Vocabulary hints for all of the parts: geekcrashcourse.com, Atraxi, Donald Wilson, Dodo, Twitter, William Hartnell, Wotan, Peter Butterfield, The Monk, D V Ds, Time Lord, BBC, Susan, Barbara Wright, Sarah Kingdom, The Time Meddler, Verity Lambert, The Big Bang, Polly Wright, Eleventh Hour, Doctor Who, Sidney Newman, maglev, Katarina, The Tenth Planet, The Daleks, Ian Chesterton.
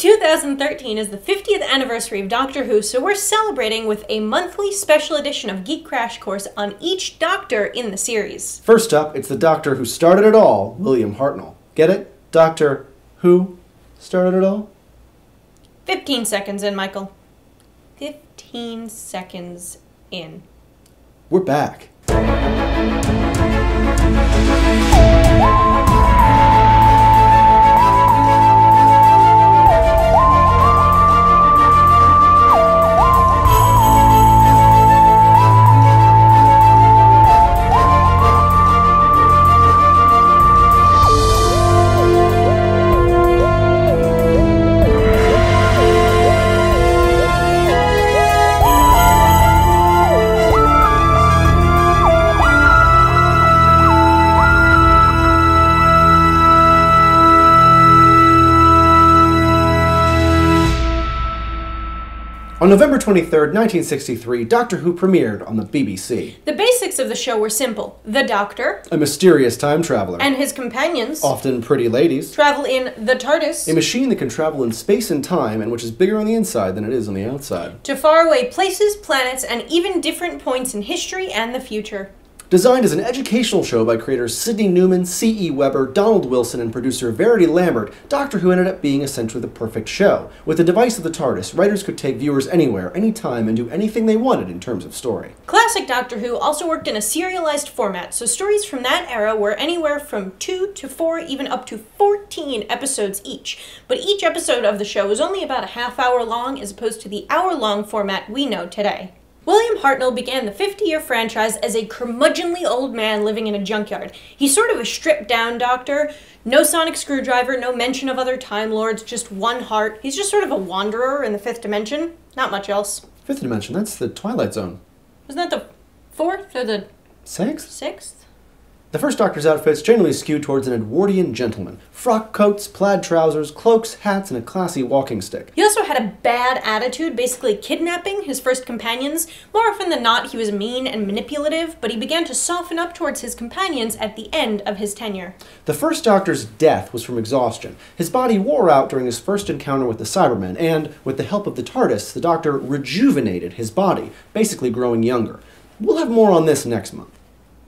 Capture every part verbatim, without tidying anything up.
two thousand thirteen is the fiftieth anniversary of Doctor Who, so we're celebrating with a monthly special edition of Geek Crash Course on each Doctor in the series. First up, it's the Doctor who started it all, William Hartnell. Get it? Doctor Who started it all? fifteen seconds in, Michael. fifteen seconds in. We're back. On November twenty-third, nineteen sixty-three, Doctor Who premiered on the B B C. The basics of the show were simple. The Doctor, a mysterious time traveler, and his companions, often pretty ladies, travel in the TARDIS, a machine that can travel in space and time and which is bigger on the inside than it is on the outside, to faraway places, planets, and even different points in history and the future. Designed as an educational show by creators Sidney Newman, C E Webber, Donald Wilson, and producer Verity Lambert, Doctor Who ended up being essentially the perfect show. With the device of the TARDIS, writers could take viewers anywhere, anytime, and do anything they wanted in terms of story. Classic Doctor Who also worked in a serialized format, so stories from that era were anywhere from two to four, even up to fourteen episodes each. But each episode of the show was only about a half hour long, as opposed to the hour-long format we know today. William Hartnell began the fifty-year franchise as a curmudgeonly old man living in a junkyard. He's sort of a stripped-down Doctor. No sonic screwdriver, no mention of other Time Lords, just one heart. He's just sort of a wanderer in the fifth dimension. Not much else. Fifth dimension? That's the Twilight Zone. Wasn't that the fourth or the... Sixth? Sixth? The first Doctor's outfits generally skewed towards an Edwardian gentleman. Frock coats, plaid trousers, cloaks, hats, and a classy walking stick. He also had a bad attitude, basically kidnapping his first companions. More often than not, he was mean and manipulative, but he began to soften up towards his companions at the end of his tenure. The first Doctor's death was from exhaustion. His body wore out during his first encounter with the Cybermen, and, with the help of the TARDIS, the Doctor rejuvenated his body, basically growing younger. We'll have more on this next month.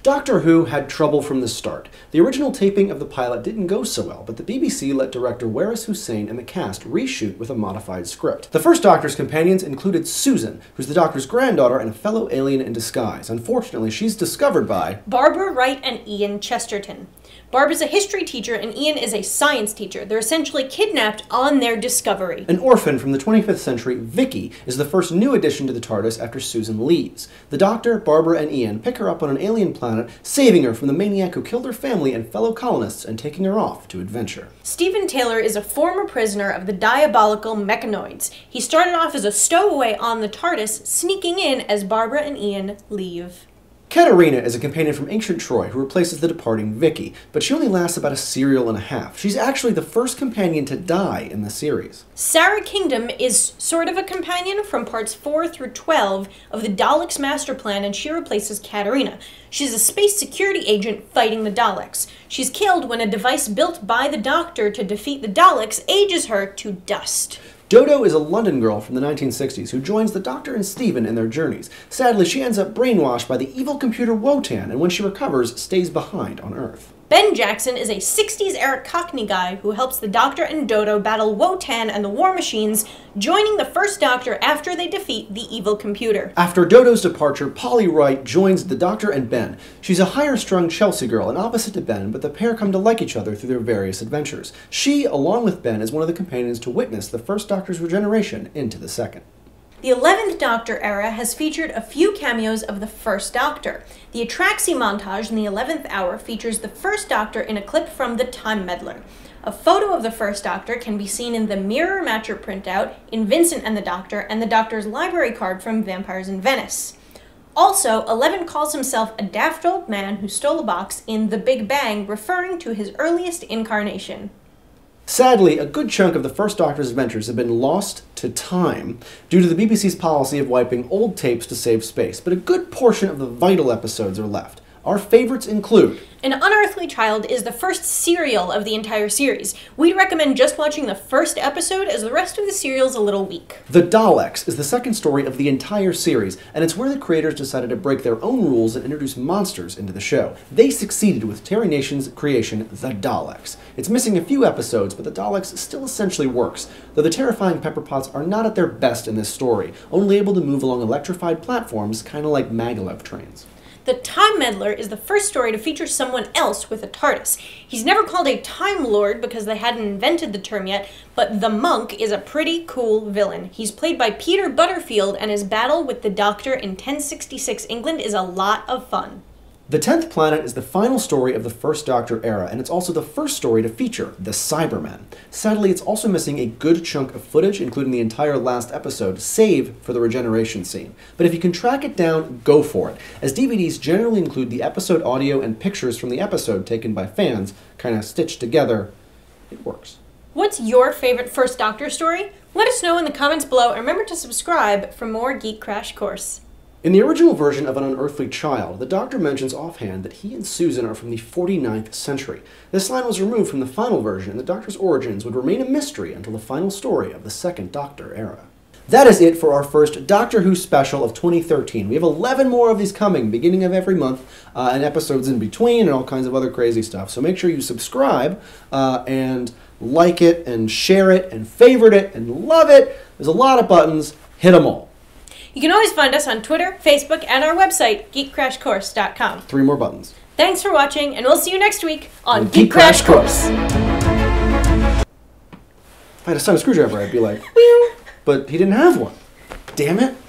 Doctor Who had trouble from the start. The original taping of the pilot didn't go so well, but the B B C let director Waris Hussein and the cast reshoot with a modified script. The first Doctor's companions included Susan, who's the Doctor's granddaughter and a fellow alien in disguise. Unfortunately, she's discovered by Barbara Wright and Ian Chesterton. Barbara's a history teacher and Ian is a science teacher. They're essentially kidnapped on their discovery. An orphan from the twenty-fifth century, Vicky, is the first new addition to the TARDIS after Susan leaves. The Doctor, Barbara, and Ian pick her up on an alien planet, saving her from the maniac who killed her family and fellow colonists and taking her off to adventure. Stephen Taylor is a former prisoner of the diabolical mechanoids. He started off as a stowaway on the TARDIS, sneaking in as Barbara and Ian leave. Katarina is a companion from ancient Troy who replaces the departing Vicky, but she only lasts about a serial and a half. She's actually the first companion to die in the series. Sarah Kingdom is sort of a companion from parts four through twelve of the Daleks' master plan, and she replaces Katarina. She's a space security agent fighting the Daleks. She's killed when a device built by the Doctor to defeat the Daleks ages her to dust. Dodo is a London girl from the nineteen sixties who joins the Doctor and Stephen in their journeys. Sadly, she ends up brainwashed by the evil computer Wotan, and when she recovers, stays behind on Earth. Ben Jackson is a sixties-era Cockney guy who helps the Doctor and Dodo battle Wotan and the War Machines, joining the first Doctor after they defeat the evil computer. After Dodo's departure, Polly Wright joins the Doctor and Ben. She's a higher-strung Chelsea girl and opposite to Ben, but the pair come to like each other through their various adventures. She, along with Ben, is one of the companions to witness the first Doctor's regeneration into the second. The eleventh Doctor era has featured a few cameos of the first Doctor. The Atraxi montage in the eleventh Hour features the first Doctor in a clip from The Time Meddler. A photo of the first Doctor can be seen in the Mirror Matcher printout in Vincent and the Doctor and the Doctor's library card from Vampires in Venice. Also, Eleven calls himself a daft old man who stole a box in The Big Bang, referring to his earliest incarnation. Sadly, a good chunk of the first Doctor's adventures have been lost to time due to the B B C's policy of wiping old tapes to save space, but a good portion of the vital episodes are left. Our favorites include... An Unearthly Child is the first serial of the entire series. We'd recommend just watching the first episode, as the rest of the serial's a little weak. The Daleks is the second story of the entire series, and it's where the creators decided to break their own rules and introduce monsters into the show. They succeeded with Terry Nation's creation, The Daleks. It's missing a few episodes, but The Daleks still essentially works, though the terrifying Pepperpots are not at their best in this story, only able to move along electrified platforms, kind of like maglev trains. The Time Meddler is the first story to feature someone else with a TARDIS. He's never called a Time Lord because they hadn't invented the term yet, but The Monk is a pretty cool villain. He's played by Peter Butterfield, and his battle with the Doctor in ten sixty-six England is a lot of fun. The Tenth Planet is the final story of the First Doctor era, and it's also the first story to feature the Cybermen. Sadly, it's also missing a good chunk of footage, including the entire last episode, save for the regeneration scene. But if you can track it down, go for it, as D V Ds generally include the episode audio and pictures from the episode taken by fans, kind of stitched together. It works. What's your favorite First Doctor story? Let us know in the comments below, and remember to subscribe for more Geek Crash Course. In the original version of An Unearthly Child, the Doctor mentions offhand that he and Susan are from the forty-ninth century. This line was removed from the final version, and the Doctor's origins would remain a mystery until the final story of the Second Doctor era. That is it for our first Doctor Who special of twenty thirteen. We have eleven more of these coming, beginning of every month, uh, and episodes in between, and all kinds of other crazy stuff. So make sure you subscribe, uh, and like it, and share it, and favorite it, and love it. There's a lot of buttons. Hit them all. You can always find us on Twitter, Facebook, and our website, geek crash course dot com. Three more buttons. Thanks for watching, and we'll see you next week on Geek, Geek Crash, Crash Course. If I had a son of a screwdriver, I'd be like, but he didn't have one. Damn it.